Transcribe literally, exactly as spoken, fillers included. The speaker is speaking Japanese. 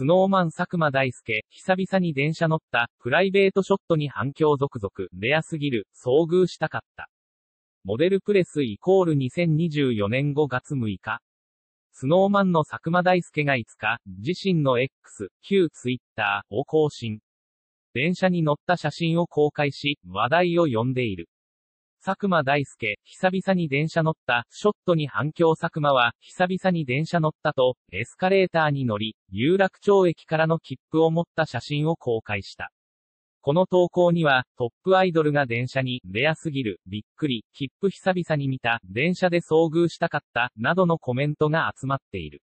スノーマン佐久間大介、久々に電車乗った、プライベートショットに反響続々、レアすぎる、遭遇したかった。モデルプレスイコールにせんにじゅうよねんごがつむいか。スノーマンの佐久間大介がいつか、自身の エックス、旧 Twitter を更新。電車に乗った写真を公開し、話題を呼んでいる。佐久間大介、久々に電車乗った、ショットに反響佐久間は、久々に電車乗ったと、エスカレーターに乗り、有楽町駅からの切符を持った写真を公開した。この投稿には、トップアイドルが電車に、レアすぎる、びっくり、切符久々に見た、電車で遭遇したかった、などのコメントが集まっている。